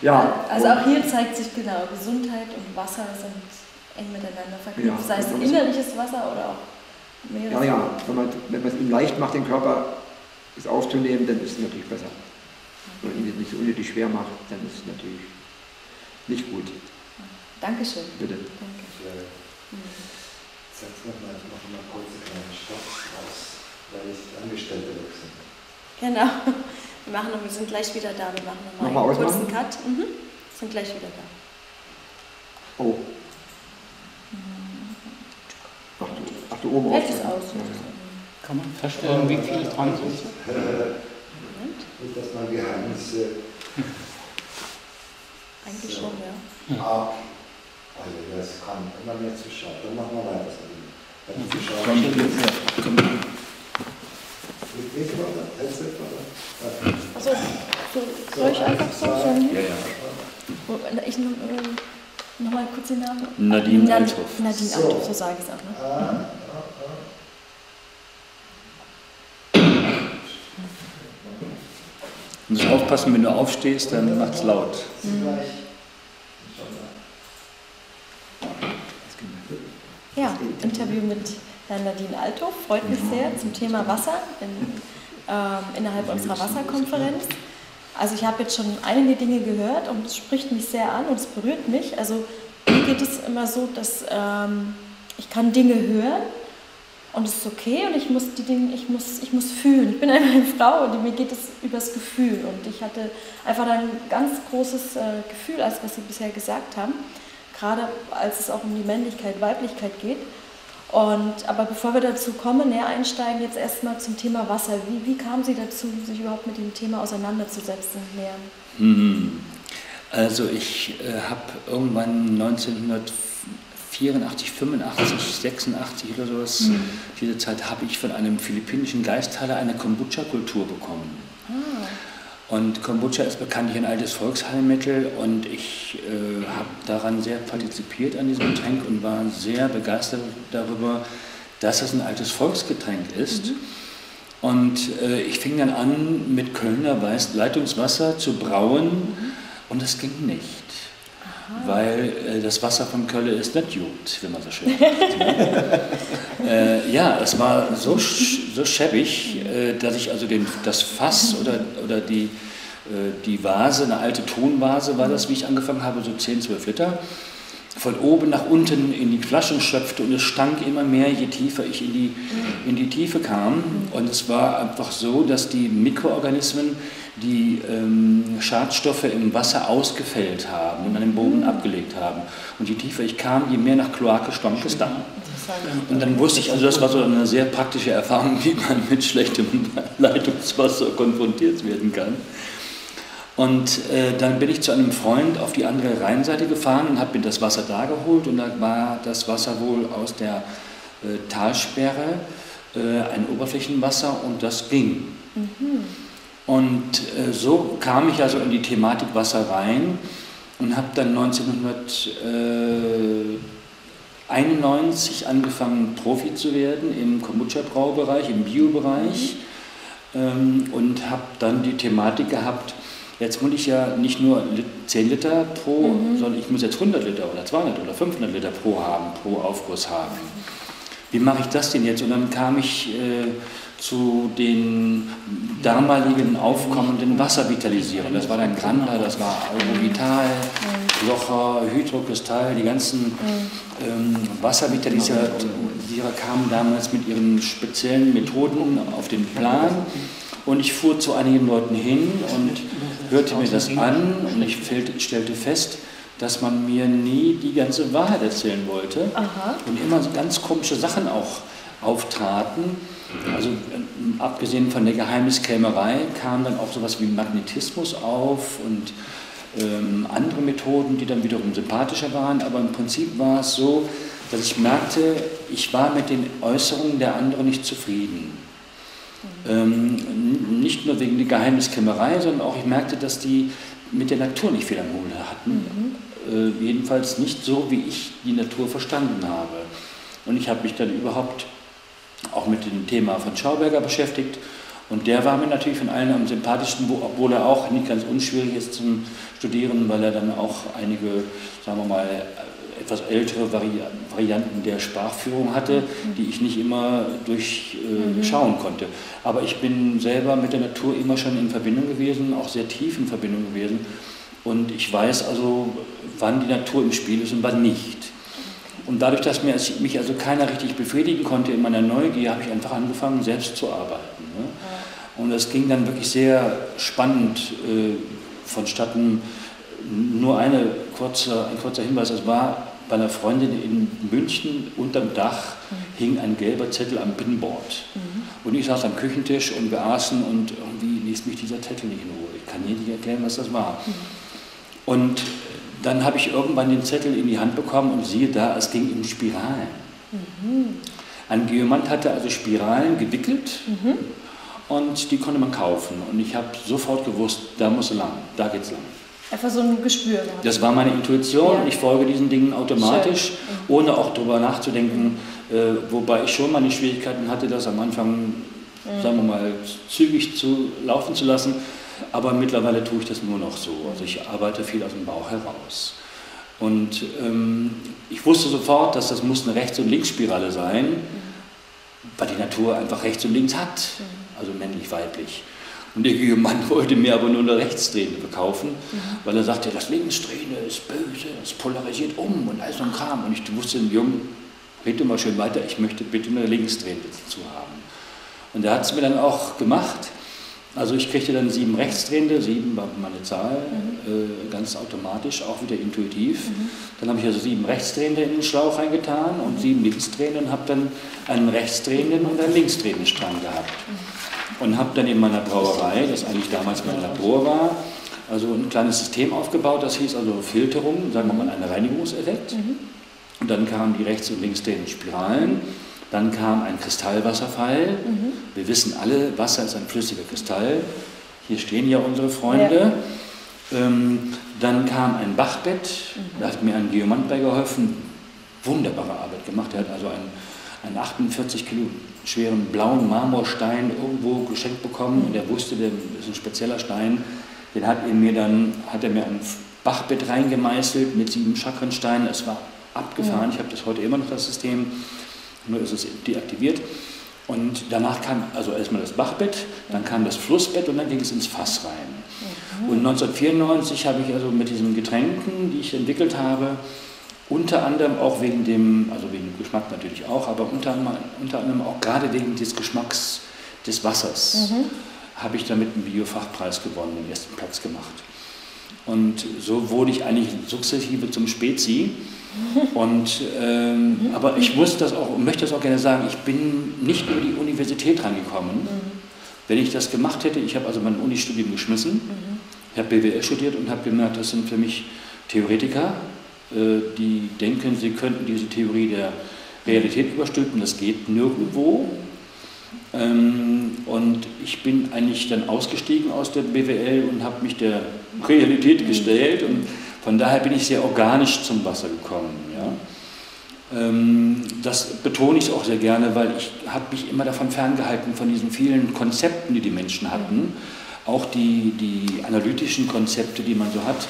Ja, also auch hier zeigt sich genau, Gesundheit und Wasser sind eng miteinander verknüpft, ja, sei es innerliches Wasser oder auch mehr. Ja, ja, wenn man es ihm leicht macht, den Körper aufzunehmen, dann ist es natürlich besser. Wenn man ihnen das unnötig schwer macht, dann ist es natürlich nicht gut. Dankeschön. Bitte. Danke. Ich setze nochmal noch mal kurz einen kleinen Stopp aus, weil ich Angestellte wechseln kann. Genau. Wir, machen noch, wir sind gleich wieder da. Wir machen nochmal noch einen ausmachen? kurzen Cut. Mhm. Wir sind gleich wieder da. Oh. Ach du, ach du oben auf. Ist aus. Ja. Kann man feststellen, wie viele dran sind? Ist das mal Geheimnisse? Eigentlich so. schon, ja. ja. Also das kann immer mehr zuschauen. Dann machen wir weiter. Dann zuschauen. Also, so, soll ich einfach so sagen? Ja, ja. Ich nehme äh, nochmal kurz den Namen. Nadine Althoff. Nadine Althoff, so sage ich es auch. Ne? Ah, ah, ah. Du musst aufpassen, wenn du aufstehst, dann macht es laut. Mhm. Ja, Interview mit Herrn Nadine Althoff, freut mich sehr, zum Thema Wasser in, äh, innerhalb unserer Wasserkonferenz. Also ich habe jetzt schon einige Dinge gehört und es spricht mich sehr an und es berührt mich. Also mir geht es immer so, dass ähm, ich kann Dinge hören und es ist okay und ich muss die Dinge, ich muss, ich muss fühlen. Ich bin eine Frau und mir geht es übers Gefühl und ich hatte einfach ein ganz großes äh, Gefühl, als was Sie bisher gesagt haben. Gerade als es auch um die Männlichkeit, Weiblichkeit geht. Und, aber bevor wir dazu kommen, näher einsteigen, jetzt erstmal zum Thema Wasser. Wie, wie kamen Sie dazu, sich überhaupt mit dem Thema auseinanderzusetzen? Näher? Also ich äh, habe irgendwann neunzehnhundertvierundachtzig, fünfundachtzig, sechsundachtzig oder sowas, mhm. diese Zeit habe ich von einem philippinischen Geisthaler eine Kombucha-Kultur bekommen. Ah. Und Kombucha ist bekanntlich ein altes Volksheilmittel und ich äh, habe daran sehr partizipiert an diesem Getränk und war sehr begeistert darüber, dass es ein altes Volksgetränk ist. Mhm. Und äh, ich fing dann an, mit Kölner Weiß Leitungswasser zu brauen mhm. und das ging nicht, Aha. weil äh, das Wasser von Köln ist nicht gut, wenn man so schön sagt. äh, ja, es war so, sch so schäbig, äh, dass ich also den, das Fass oder, oder die die Vase, eine alte Tonvase war das, wie ich angefangen habe, so zehn, zwölf Liter, von oben nach unten in die Flaschen schöpfte und es stank immer mehr, je tiefer ich in die, in die Tiefe kam. Und es war einfach so, dass die Mikroorganismen die ähm, Schadstoffe im Wasser ausgefällt haben und an den Boden abgelegt haben. Und je tiefer ich kam, je mehr nach Kloake stank es dann. Und dann wusste ich, also das war so eine sehr praktische Erfahrung, wie man mit schlechtem Leitungswasser konfrontiert werden kann. Und äh, dann bin ich zu einem Freund auf die andere Rheinseite gefahren und habe mir das Wasser da geholt. Und da war das Wasser wohl aus der äh, Talsperre äh, ein Oberflächenwasser und das ging. Mhm. Und äh, so kam ich also in die Thematik Wasser rein und habe dann neunzehnhunderteinundneunzig angefangen, Profi zu werden im Kombucha-Braubereich, im Bio-Bereich mhm. ähm, und habe dann die Thematik gehabt, jetzt muss ich ja nicht nur zehn Liter pro, mhm. sondern ich muss jetzt hundert Liter oder zweihundert oder fünfhundert Liter pro haben, pro Aufguss haben. Wie mache ich das denn jetzt? Und dann kam ich äh, zu den damaligen aufkommenden Wasservitalisierern. Das war dann Granda, das war Algo Vital, Locher, Hydrokristall, die ganzen ähm, Wasservitalisierer kamen damals mit ihren speziellen Methoden auf den Plan. Und ich fuhr zu einigen Leuten hin und hörte mir das an und ich stellte fest, dass man mir nie die ganze Wahrheit erzählen wollte. Aha. Und immer ganz komische Sachen auch auftraten. Also äh, abgesehen von der Geheimniskrämerei kam dann auch sowas wie Magnetismus auf und ähm, andere Methoden, die dann wiederum sympathischer waren. Aber im Prinzip war es so, dass ich merkte, ich war mit den Äußerungen der anderen nicht zufrieden. Ähm, nicht nur wegen der Geheimniskrämerei, sondern auch ich merkte, dass die mit der Natur nicht viel am Hut hatten. Mhm. Äh, jedenfalls nicht so, wie ich die Natur verstanden habe. Und ich habe mich dann überhaupt auch mit dem Thema von Schauberger beschäftigt. Und der war mir natürlich von allen am sympathischsten, wo, obwohl er auch nicht ganz unschwierig ist zum Studieren, weil er dann auch einige, sagen wir mal, etwas ältere Vari Varianten der Sprachführung hatte, die ich nicht immer durchschauen äh, mhm. konnte. Aber ich bin selber mit der Natur immer schon in Verbindung gewesen, auch sehr tief in Verbindung gewesen. Und ich weiß also, wann die Natur im Spiel ist und wann nicht. Und dadurch, dass mir, mich also keiner richtig befriedigen konnte in meiner Neugier, habe ich einfach angefangen, selbst zu arbeiten. Ne? Ja. Und das ging dann wirklich sehr spannend äh, vonstatten. Nur eine kurze, ein kurzer Hinweis, es war bei einer Freundin in München, unterm Dach hing ein gelber Zettel am Pinboard. Mhm. Und ich saß am Küchentisch und wir aßen und irgendwie ließ mich dieser Zettel nicht in Ruhe. Ich kann hier nicht erklären, was das war. Mhm. Und dann habe ich irgendwann den Zettel in die Hand bekommen und siehe da, es ging in Spiralen. Mhm. Ein Geomant hatte also Spiralen gewickelt. Mhm. Und die konnte man kaufen. Und ich habe sofort gewusst, da muss lang, da geht's lang. Einfach so ein Gespür gehabt. Das war meine Intuition, ja. Ich folge diesen Dingen automatisch, mhm. ohne auch darüber nachzudenken, äh, wobei ich schon meine Schwierigkeiten hatte, das am Anfang, mhm. sagen wir mal, zügig zu laufen zu lassen, aber mittlerweile tue ich das nur noch so, also ich arbeite viel aus dem Bauch heraus. Und ähm, ich wusste sofort, dass das muss eine Rechts- und Linksspirale sein, mhm. weil die Natur einfach rechts und links hat, mhm. also männlich-weiblich. Und der Mann wollte mir aber nur eine Rechtsdrehende verkaufen, mhm. weil er sagte, das Linksdrehende ist böse, das polarisiert um und all so ein Kram. Und ich wusste dem Jungen, rede mal schön weiter, ich möchte bitte eine Linksdrehende dazu haben. Und er hat es mir dann auch gemacht. Also ich kriegte dann sieben Rechtsdrehende, sieben war meine Zahl, mhm. äh, ganz automatisch, auch wieder intuitiv. Mhm. Dann habe ich also sieben Rechtsdrehende in den Schlauch reingetan und mhm. sieben Linksdrehende und habe dann einen Rechtsdrehenden und einen Linksdrehenden Strang gehabt. Mhm. Und habe dann in meiner Brauerei, das eigentlich damals mein Labor war, also ein kleines System aufgebaut, das hieß also Filterung, sagen wir mal ein Reinigungseffekt. Mhm. Und dann kamen die rechts- und linksdrehenden Spiralen, dann kam ein Kristallwasserfall. Mhm. Wir wissen alle, Wasser ist ein flüssiger Kristall. Hier stehen ja unsere Freunde. Ja. Ähm, dann kam ein Bachbett, mhm. da hat mir ein Geomant bei geholfen, wunderbare Arbeit gemacht. Er hat also ein einen achtundvierzig Kilo schweren blauen Marmorstein irgendwo geschenkt bekommen und er wusste, das ist ein spezieller Stein, den hat er mir dann, hat er mir ein Bachbett reingemeißelt mit sieben Chakrensteinen, es war abgefahren, ja. Ich habe das heute immer noch, das System, nur ist es deaktiviert. Und danach kam also erstmal das Bachbett, dann kam das Flussbett und dann ging es ins Fass rein. Okay. Und neunzehnhundertvierundneunzig habe ich also mit diesen Getränken, die ich entwickelt habe, unter anderem auch wegen dem, also wegen dem Geschmack natürlich auch, aber unter anderem, unter anderem auch gerade wegen des Geschmacks des Wassers mhm. habe ich damit einen Biofachpreis gewonnen, den ersten Platz gemacht. Und so wurde ich eigentlich sukzessive zum Spezi. Und, ähm, mhm. Aber ich muss das auch, möchte das auch gerne sagen, ich bin nicht über die Universität rangekommen. Mhm. Wenn ich das gemacht hätte, ich habe also mein Uni-Studium geschmissen, mhm. ich habe B W L studiert und habe gemerkt, das sind für mich Theoretiker, die denken, sie könnten diese Theorie der Realität überstülpen, das geht nirgendwo. Und ich bin eigentlich dann ausgestiegen aus der B W L und habe mich der Realität gestellt und von daher bin ich sehr organisch zum Wasser gekommen. Das betone ich auch sehr gerne, weil ich habe mich immer davon ferngehalten, von diesen vielen Konzepten, die die Menschen hatten, auch die, die analytischen Konzepte, die man so hat.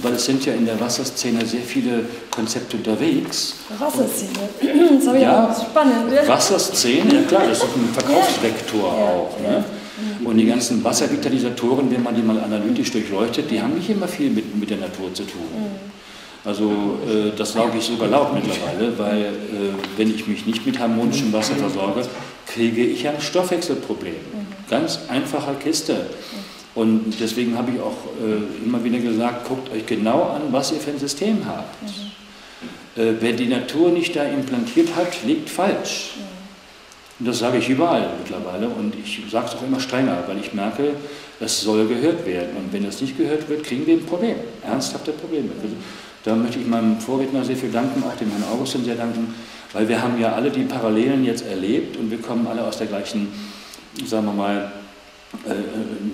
Weil es sind ja in der Wasserszene sehr viele Konzepte unterwegs. Wasserszene, das habe ich ja, auch spannend. Ja. Wasserszene, ja klar, das ist ein Verkaufsvektor ja. auch. Ne? Und die ganzen Wasservitalisatoren, wenn man die mal analytisch durchleuchtet, die haben nicht immer viel mit, mit der Natur zu tun. Also äh, das laufe ich sogar laut mittlerweile, weil äh, wenn ich mich nicht mit harmonischem Wasser versorge, kriege ich ein Stoffwechselproblem. Ganz einfache Kiste. Und deswegen habe ich auch äh, immer wieder gesagt, guckt euch genau an, was ihr für ein System habt. Mhm. Äh, wer die Natur nicht da implantiert hat, liegt falsch. Mhm. Und das sage ich überall mittlerweile und ich sage es auch immer strenger, weil ich merke, es soll gehört werden. Und wenn das nicht gehört wird, kriegen wir ein Problem, ernsthafte Probleme. Also, da möchte ich meinem Vorredner sehr viel danken, auch dem Herrn Augustin sehr danken, weil wir haben ja alle die Parallelen jetzt erlebt und wir kommen alle aus der gleichen, sagen wir mal,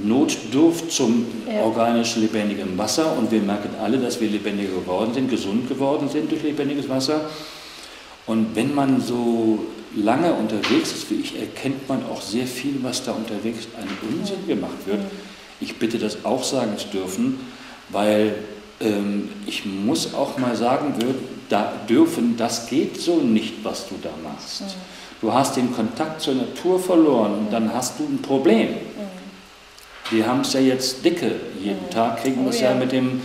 Notdurft zum ja. organisch lebendigen Wasser und wir merken alle, dass wir lebendiger geworden sind, gesund geworden sind durch lebendiges Wasser. Und wenn man so lange unterwegs ist wie ich, erkennt man auch sehr viel, was da unterwegs an Unsinn gemacht wird. Ich bitte das auch sagen zu dürfen, weil ich muss auch mal sagen dürfen, das geht so nicht, was du da machst. Du hast den Kontakt zur Natur verloren und dann hast du ein Problem. Wir haben es ja jetzt dicke, jeden Tag kriegen wir es ja mit dem,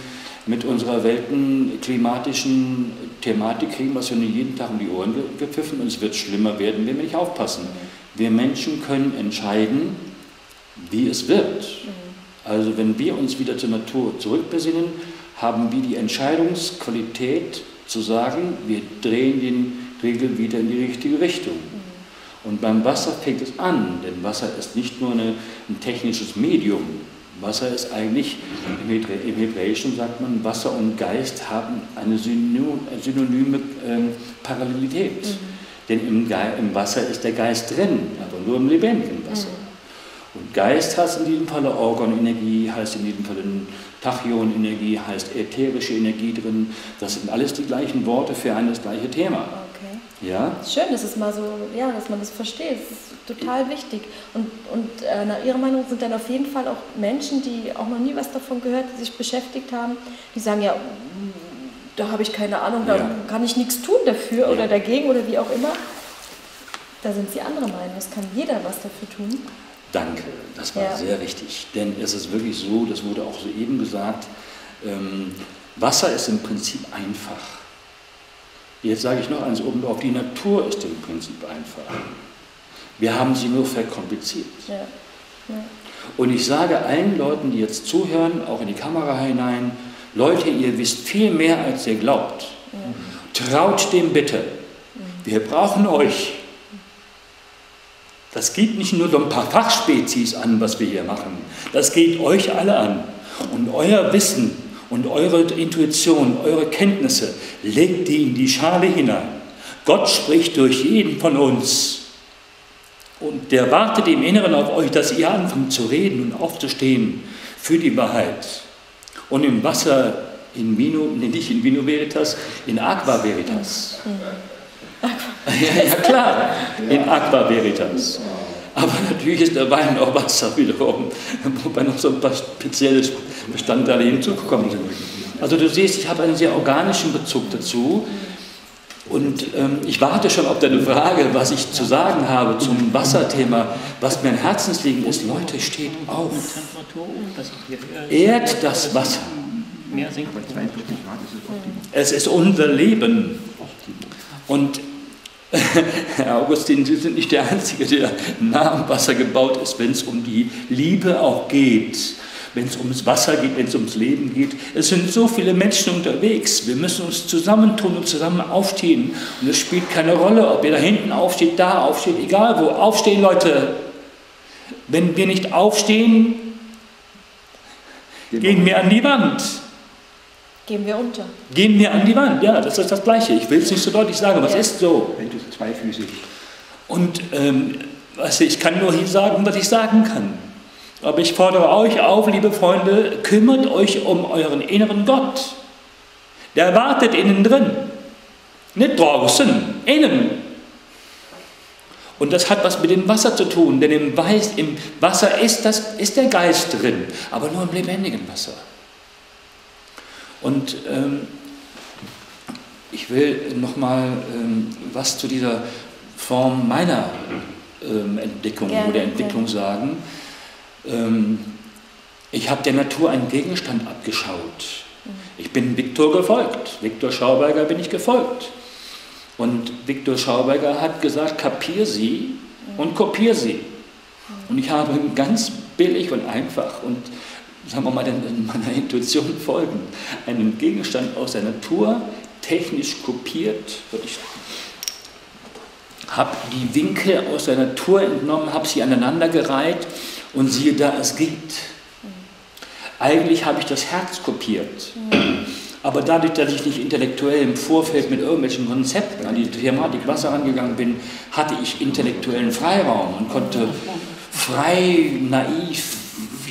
mit unserer weltenklimatischen Thematik, kriegen wir es ja jeden Tag um die Ohren gepfiffen und es wird schlimmer werden, wenn wir nicht aufpassen. Wir Menschen können entscheiden, wie es wird. Also wenn wir uns wieder zur Natur zurückbesinnen, haben wir die Entscheidungsqualität zu sagen, wir drehen den Riegel wieder in die richtige Richtung. Und beim Wasser fängt es an, denn Wasser ist nicht nur eine, ein technisches Medium. Wasser ist eigentlich, im Hebräischen sagt man, Wasser und Geist haben eine synonyme Parallelität. Mhm. Denn im, Ge im Wasser ist der Geist drin, aber nur im lebendigen Wasser. Mhm. Und Geist heißt in diesem Falle Organenergie, heißt in diesem Falle Tachyonenergie, heißt ätherische Energie drin. Das sind alles die gleichen Worte für ein das gleiche Thema. Ja. Schön, dass es mal so, ja, dass man das versteht. Das ist total wichtig. Und, und äh, nach Ihrer Meinung sind dann auf jeden Fall auch Menschen, die auch noch nie was davon gehört, die sich beschäftigt haben, die sagen, ja, da habe ich keine Ahnung, da ja. kann ich nichts tun dafür ja. oder dagegen oder wie auch immer. Da sind Sie anderer Meinung, das kann jeder was dafür tun. Danke, das war ja. sehr richtig. Denn es ist wirklich so, das wurde auch soeben gesagt, ähm, Wasser ist im Prinzip einfach. Jetzt sage ich noch eins oben drauf, die Natur ist im Prinzip einfach. Wir haben sie nur verkompliziert. Ja. Ja. Und ich sage allen Leuten, die jetzt zuhören, auch in die Kamera hinein, Leute, ihr wisst viel mehr, als ihr glaubt. Ja. Traut dem bitte. Wir brauchen euch. Das geht nicht nur so ein paar Fachspezies an, was wir hier machen. Das geht euch alle an. Und euer Wissen und eure Intuition, eure Kenntnisse, legt die in die Schale hinein. Gott spricht durch jeden von uns. Und der wartet im Inneren auf euch, dass ihr anfangt zu reden und aufzustehen für die Wahrheit. Und im Wasser, in Vino, nee, nicht in Vino Veritas, in Aqua Veritas. Ja, ja klar, in Aqua Veritas. Aber natürlich ist der Wein auch Wasser wiederum, wobei noch so ein paar spezielle Bestandteile hinzugekommen sind. Also du siehst, ich habe einen sehr organischen Bezug dazu und ähm, ich warte schon auf deine Frage, was ich zu sagen habe zum Wasserthema, was mir ein Herzensliegen ist. Leute, steht auf, ehrt das Wasser. Es ist unser Leben und Herr Augustin, Sie sind nicht der Einzige, der nah am Wasser gebaut ist, wenn es um die Liebe auch geht, wenn es ums Wasser geht, wenn es ums Leben geht. Es sind so viele Menschen unterwegs, wir müssen uns zusammentun und zusammen aufstehen. Und es spielt keine Rolle, ob ihr da hinten aufsteht, da aufsteht, egal wo. Aufstehen, Leute! Wenn wir nicht aufstehen, gehen wir an die Wand. Gehen wir unter. Gehen wir an die Wand, ja, das ist das Gleiche. Ich will es nicht so deutlich sagen, aber ja. es ist so. Wenn du zweifüßig. Und ähm, weißt du, ich kann nur hier sagen, was ich sagen kann. Aber ich fordere euch auf, liebe Freunde, kümmert euch um euren inneren Gott. Der wartet innen drin. Nicht draußen, innen. Und das hat was mit dem Wasser zu tun, denn im, Weiß, im Wasser ist, das, ist der Geist drin, aber nur im lebendigen Wasser. Und ähm, ich will nochmal ähm, was zu dieser Form meiner ähm, Entdeckung gerne, oder Entwicklung gerne. sagen. Ähm, ich habe der Natur einen Gegenstand abgeschaut. Ich bin Viktor gefolgt. Viktor Schauberger bin ich gefolgt. Und Viktor Schauberger hat gesagt, kapier sie und kopier sie. Und ich habe ganz billig und einfach und sagen wir mal, meiner Intuition folgen, einen Gegenstand aus der Natur, technisch kopiert, habe die Winkel aus der Natur entnommen, habe sie aneinandergereiht und siehe da, es geht. Eigentlich habe ich das Herz kopiert, aber dadurch, dass ich nicht intellektuell im Vorfeld mit irgendwelchen Konzepten an die Thematik Wasser rangegangen bin, hatte ich intellektuellen Freiraum und konnte frei, naiv,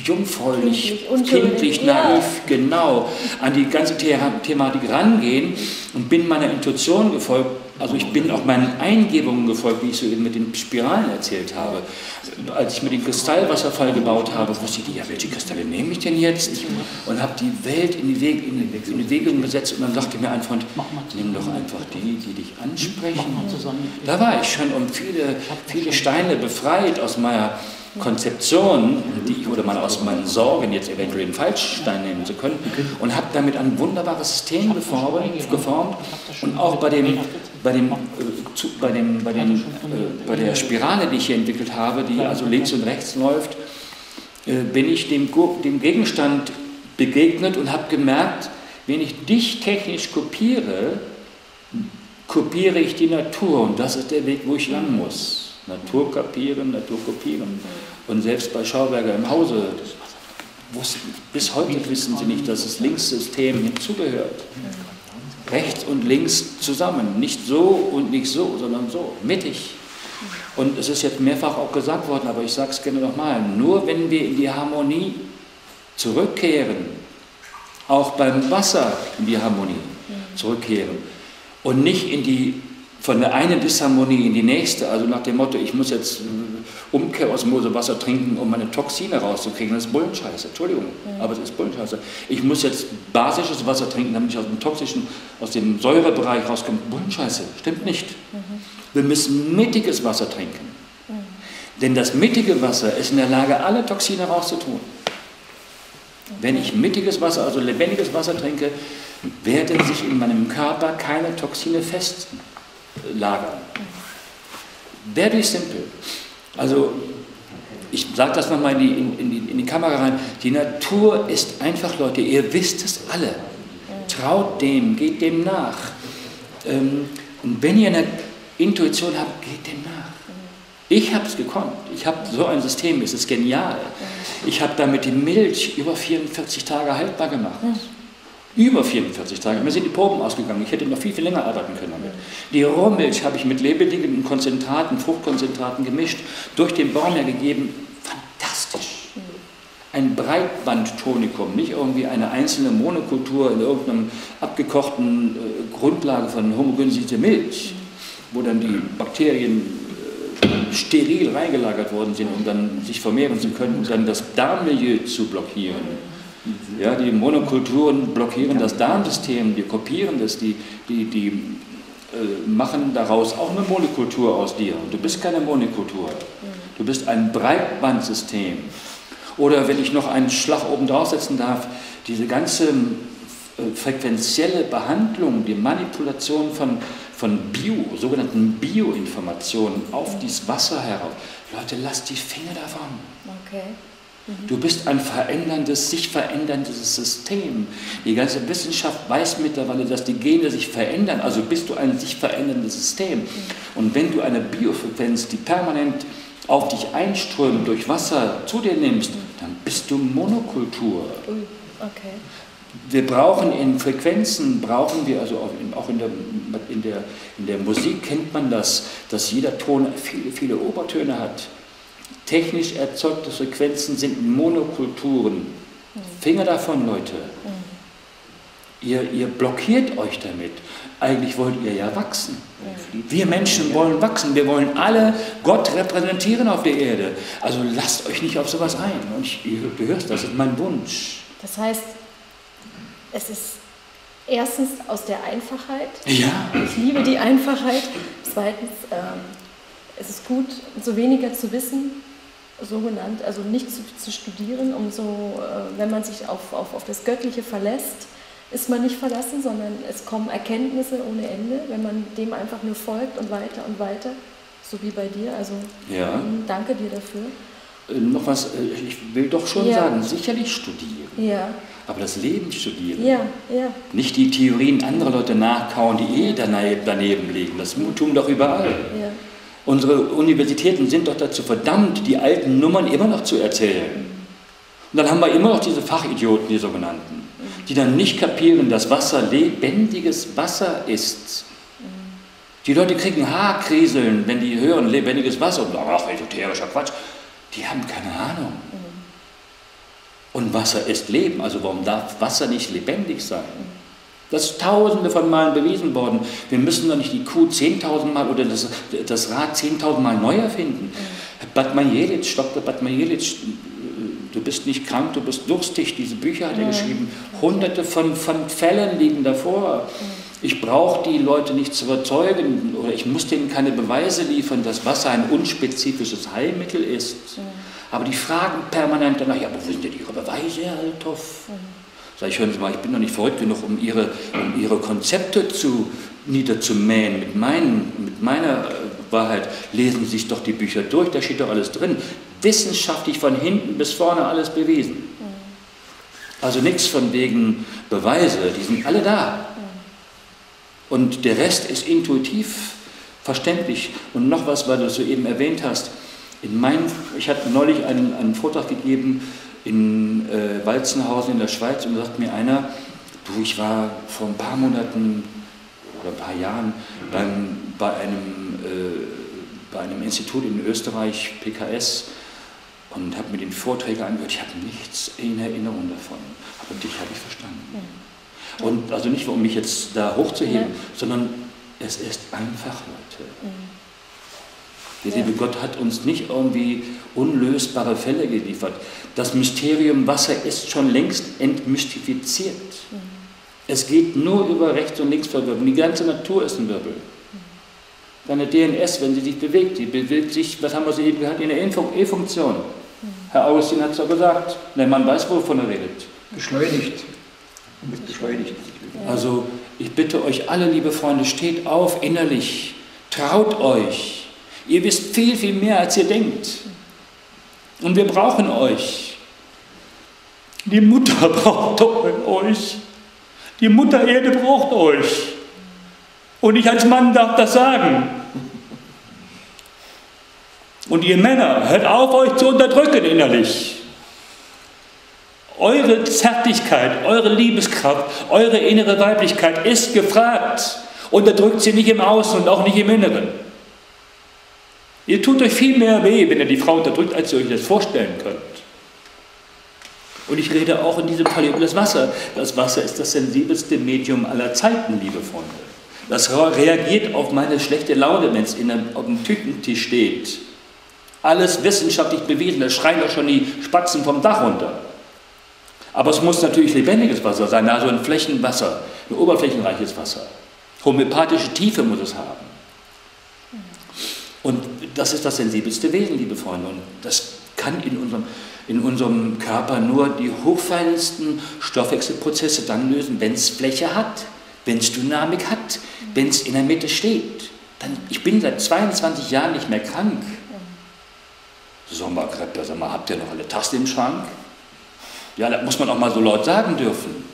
jungfräulich, kindlich, naiv, ja. genau, an die ganze The Thematik rangehen und bin meiner Intuition gefolgt Also ich bin auch meinen Eingebungen gefolgt, wie ich soeben mit den Spiralen erzählt habe. Als ich mir den Kristallwasserfall gebaut habe, wusste ich, ja, welche Kristalle nehme ich denn jetzt? Und habe die Welt in die Wege, in die, in die Bewegung gesetzt und dann sagte mir ein Freund, nimm doch einfach die, die dich ansprechen. Da war ich schon um viele, viele Steine befreit aus meiner Konzeption, die ich oder mal aus meinen Sorgen jetzt eventuell den Falschstein nehmen zu können, und habe damit ein wunderbares System geformt. Und auch bei dem, bei dem, äh, zu, bei dem, bei dem, äh, bei der Spirale, die ich hier entwickelt habe, die also links und rechts läuft, äh, bin ich dem, dem Gegenstand begegnet und habe gemerkt, wenn ich dich technisch kopiere, kopiere ich die Natur, und das ist der Weg, wo ich lang muss. Natur kapieren, Natur kopieren. Und selbst bei Schauberger im Hause, wussten, bis heute wissen sie nicht, dass das Linkssystem hinzugehört. Rechts und links zusammen, nicht so und nicht so, sondern so, mittig. Und es ist jetzt mehrfach auch gesagt worden, aber ich sage es gerne nochmal, nur wenn wir in die Harmonie zurückkehren, auch beim Wasser in die Harmonie zurückkehren und nicht in die von der einen Disharmonie in die nächste, also nach dem Motto, ich muss jetzt Umkehrosmosewasser trinken, um meine Toxine rauszukriegen, das ist Bullenscheiße, Entschuldigung, ja. aber es ist Bullenscheiße. Ich muss jetzt basisches Wasser trinken, damit ich aus dem toxischen, aus dem Säurebereich rauskomme, Bullenscheiße, stimmt nicht. Mhm. Wir müssen mittiges Wasser trinken, mhm. denn das mittige Wasser ist in der Lage, alle Toxine rauszutun. Wenn ich mittiges Wasser, also lebendiges Wasser trinke, werden sich in meinem Körper keine Toxine festsetzen. Lagern. Very simple. Also, ich sage das nochmal in die, in, die, in die Kamera rein, die Natur ist einfach, Leute, ihr wisst es alle. Traut dem, geht dem nach. Und wenn ihr eine Intuition habt, geht dem nach. Ich habe es gekonnt. Ich habe so ein System, es ist genial. Ich habe damit die Milch über vierundvierzig Tage haltbar gemacht. Über vierundvierzig Tage, mir sind die Proben ausgegangen, ich hätte noch viel, viel länger arbeiten können damit. Die Rohmilch habe ich mit lebendigen Konzentraten, Fruchtkonzentraten gemischt, durch den Baum hergegeben, fantastisch. Ein Breitbandtonikum, nicht irgendwie eine einzelne Monokultur in irgendeiner abgekochten äh, Grundlage von homogenisierter Milch, wo dann die Bakterien äh, steril reingelagert worden sind, um dann sich vermehren zu können, um dann das Darmmilieu zu blockieren. Ja, die Monokulturen blockieren das Darmsystem, die kopieren das, die, die, die äh, machen daraus auch eine Monokultur aus dir. Und du bist keine Monokultur, du bist ein Breitbandsystem. Oder wenn ich noch einen Schlag oben draufsetzen darf, diese ganze äh, frequenzielle Behandlung, die Manipulation von, von Bio, sogenannten Bioinformationen auf dieses Wasser herauf. Leute, lasst die Finger davon. Okay. Du bist ein veränderndes, sich veränderndes System. Die ganze Wissenschaft weiß mittlerweile, dass die Gene sich verändern. Also bist du ein sich veränderndes System. Und wenn du eine Biofrequenz, die permanent auf dich einströmt, durch Wasser zu dir nimmst, dann bist du Monokultur. Okay. Wir brauchen in Frequenzen, brauchen wir, also auch in der, in der, in der Musik kennt man das, dass jeder Ton viele, viele Obertöne hat. Technisch erzeugte Frequenzen sind Monokulturen. Finger davon, Leute. Ihr, ihr blockiert euch damit. Eigentlich wollt ihr ja wachsen. Wir Menschen wollen wachsen. Wir wollen alle Gott repräsentieren auf der Erde. Also lasst euch nicht auf sowas ein. Und ich, du hörst, das ist mein Wunsch. Das heißt, es ist erstens aus der Einfachheit. Ja. Ich liebe die Einfachheit. Zweitens... Ähm Es ist gut, so weniger zu wissen, so genannt, also nicht zu, zu studieren, um so, wenn man sich auf, auf, auf das Göttliche verlässt, ist man nicht verlassen, sondern es kommen Erkenntnisse ohne Ende, wenn man dem einfach nur folgt und weiter und weiter, so wie bei dir, also ja. Danke dir dafür. Äh, noch was, ich will doch schon ja. sagen, sicherlich studieren, ja. aber das Leben studieren. Ja, ja. Nicht die Theorien anderer Leute nachkauen, die eh daneben liegen, das tun doch überall. Ja. Unsere Universitäten sind doch dazu verdammt, die alten Nummern immer noch zu erzählen. Und dann haben wir immer noch diese Fachidioten, die sogenannten, die dann nicht kapieren, dass Wasser lebendiges Wasser ist. Die Leute kriegen Haarkriseln, wenn die hören lebendiges Wasser und sagen, ach, esoterischer Quatsch. Die haben keine Ahnung. Und Wasser ist Leben, also warum darf Wasser nicht lebendig sein? Das ist tausende von Malen bewiesen worden. Wir müssen doch nicht die Kuh zehntausend Mal oder das, das Rad zehntausend Mal neu erfinden. Mhm. Bad Majeric, Doktor Bad Majeric, du bist nicht krank, du bist durstig. Diese Bücher hat er mhm. geschrieben. Hunderte von, von Fällen liegen davor. Mhm. Ich brauche die Leute nicht zu überzeugen oder ich muss denen keine Beweise liefern, dass Wasser ein unspezifisches Heilmittel ist. Mhm. Aber die fragen permanent danach, ja, aber wo sind denn Ihre Beweise, Herr Althoff? Mhm. Sag ich, hören Sie mal, ich bin noch nicht verrückt genug, um Ihre, um ihre Konzepte zu, niederzumähen mit, meinen, mit meiner äh, Wahrheit. Lesen Sie sich doch die Bücher durch, da steht doch alles drin. Wissenschaftlich von hinten bis vorne alles bewiesen. Mhm. Also nichts von wegen Beweise, die sind alle da. Und der Rest ist intuitiv verständlich. Und noch was, weil du es soeben erwähnt hast. In meinem, ich hatte neulich einen, einen Vortrag gegeben in äh, Walzenhausen in der Schweiz und da sagt mir einer, du, ich war vor ein paar Monaten oder ein paar Jahren beim, bei, einem, äh, bei einem Institut in Österreich, P K S, und habe mir den Vorträger angehört. Ich habe nichts in Erinnerung davon. Aber dich habe ich verstanden. Ja. Und also nicht, um mich jetzt da hochzuheben, ja. sondern es ist einfach, Leute. Mhm. Der ja. liebe Gott hat uns nicht irgendwie unlösbare Fälle geliefert. Das Mysterium Wasser ist schon längst entmystifiziert. Mhm. Es geht nur über Rechts- und Linksverwirbelung. Die ganze Natur ist ein Wirbel. Mhm. Deine D N S, wenn sie sich bewegt, die bewegt sich, was haben wir soeben gehört, in der E-Funktion. Mhm. Herr Augustin hat es ja gesagt. Der Mann weiß, wovon er redet. Beschleunigt. Beschleunigt. Also ich bitte euch alle, liebe Freunde, steht auf innerlich, traut euch. Ihr wisst viel, viel mehr, als ihr denkt. Und wir brauchen euch. Die Mutter braucht euch. Die Mutter Erde braucht euch. Und ich als Mann darf das sagen. Und ihr Männer, hört auf, euch zu unterdrücken innerlich. Eure Zärtlichkeit, eure Liebeskraft, eure innere Weiblichkeit ist gefragt. Unterdrückt sie nicht im Außen und auch nicht im Inneren. Ihr tut euch viel mehr weh, wenn ihr die Frau unterdrückt, als ihr euch das vorstellen könnt. Und ich rede auch in diesem Fall über das Wasser. Das Wasser ist das sensibelste Medium aller Zeiten, liebe Freunde. Das reagiert auf meine schlechte Laune, wenn es auf dem Küchentisch steht. Alles wissenschaftlich bewiesen, da schreien doch schon die Spatzen vom Dach runter. Aber es muss natürlich lebendiges Wasser sein, also ein Flächenwasser, ein oberflächenreiches Wasser. Homöopathische Tiefe muss es haben. Und das ist das sensibelste Wesen, liebe Freunde. Und das kann in unserem, in unserem Körper nur die hochfeinsten Stoffwechselprozesse dann lösen, wenn es Fläche hat, wenn es Dynamik hat, wenn es in der Mitte steht. Dann, ich bin seit zweiundzwanzig Jahren nicht mehr krank. Sommerkreppe, sag mal, habt ihr noch alle Tasten im Schrank? Ja, das muss man auch mal so laut sagen dürfen.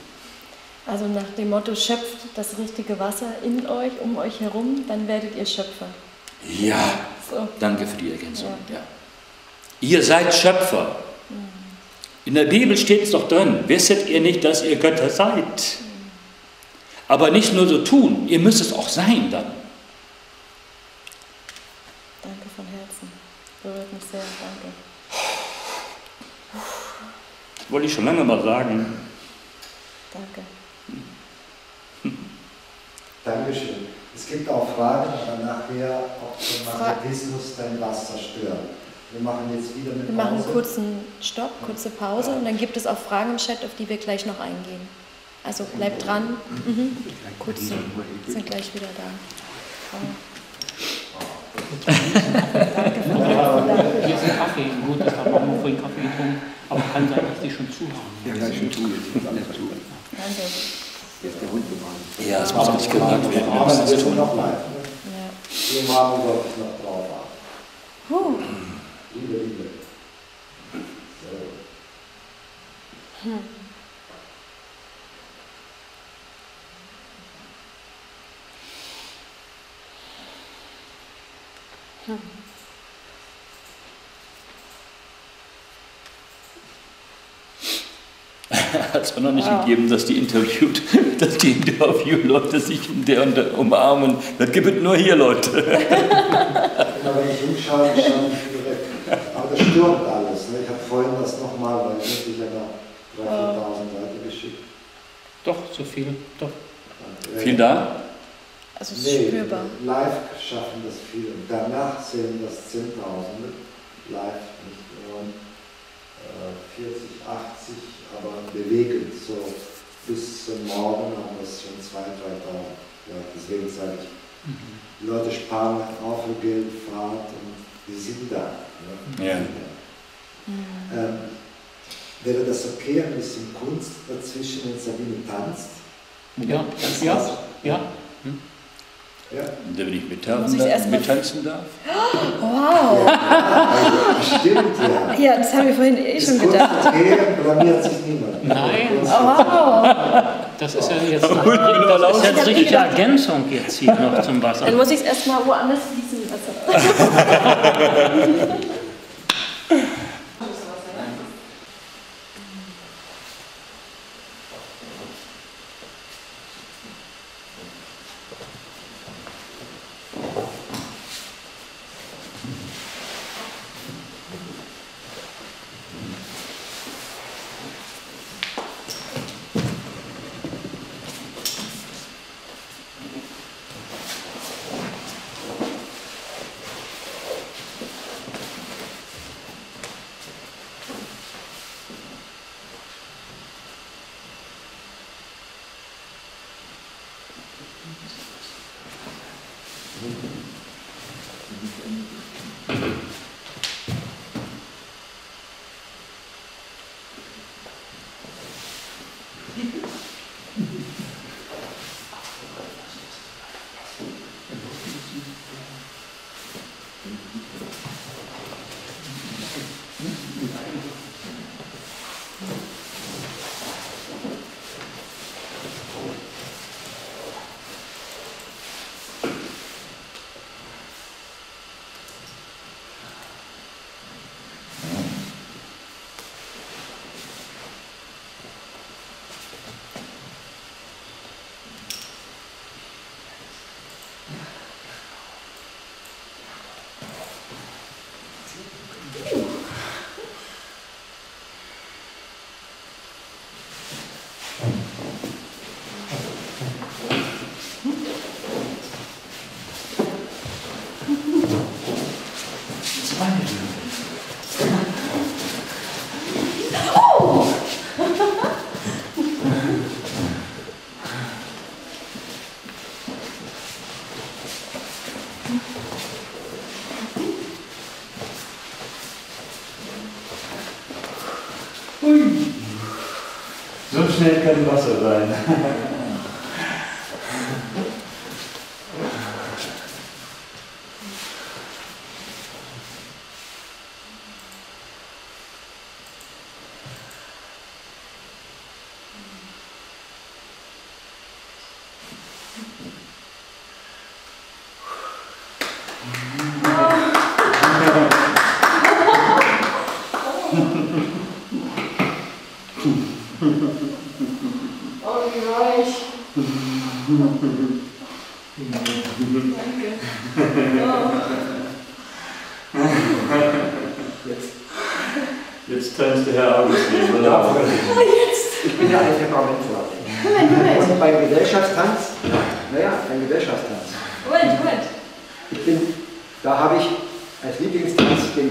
Also nach dem Motto, schöpft das richtige Wasser in euch, um euch herum, dann werdet ihr Schöpfer. Ja, so. Danke für die Ergänzung. Ja. Ja. Ihr seid Schöpfer. Mhm. In der Bibel steht es doch drin, wisset ihr nicht, dass ihr Götter seid. Mhm. Aber nicht nur so tun, ihr müsst es auch sein dann. Danke von Herzen. Berührt mich sehr, danke. Wollte ich schon lange mal sagen. Danke. Hm. Dankeschön. Es gibt auch Fragen, aber nachher auch zum Magnetismus dein Wasser stören. Wir machen jetzt wieder mit Pause. Wir machen einen kurzen Stopp, kurze Pause und dann gibt es auch Fragen im Chat, auf die wir gleich noch eingehen. Also bleibt dran. Mhm. Kurz, wir sind gleich wieder da. Danke. Hier ist ein Kaffee. Gut, ich habe auch nur vorhin Kaffee getrunken. Aber kann sein, dass die schon zu haben. Ja, gleich schon zu. Danke. Jetzt der Hund gewarnt. Ja, das muss auch nicht gewarnt werden. Wir müssen das tun. Wir haben Gott noch drauf. Huh. Liebe, Liebe. So. Hm. Hm. Hat es auch noch nicht ja. gegeben, dass die Interviewt, dass die Interviewleute sich in der und der umarmen. Das gibt es nur hier, Leute. Aber wenn ich hinschaue, ich schaue nicht weg. Aber das stürmt alles. Ne? Ich habe vorhin das nochmal, weil ich habe ja noch dreitausend Leute geschickt. Doch, so viel. Doch. Nee. Viel da? Also es ist nee, spürbar. Live schaffen das viele. Danach sehen das Zehntausende. Live nicht nur äh, vierzig, achtzig, aber bewegend. So bis zum Morgen haben wir es schon zwei, drei Tage. Ja, deswegen sage ich, mhm. die Leute sparen auch für Geld, Fahrt und die sind da. Ne? Ja. Ja. Ähm, wäre das okay, ein bisschen Kunst dazwischen, wenn Sabine tanzt? Ja, das ja. Tanzt. Ja. Hm? Ja. Wenn ich mittanzen darf. Mit darf. Wow! Ja, also, stimmt, ja. Ja, das haben wir vorhin eh schon gedacht. Blamiert sich niemand. Nein. Oh, wow! Das ist ja jetzt eine ja, richtige Ergänzung jetzt hier noch zum Wasser. Dann muss ich es erstmal woanders fließen lassen. Schnell kann Wasser sein.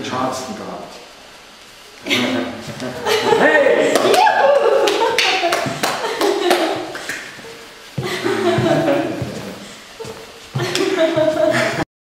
Charleston gehabt. Hey!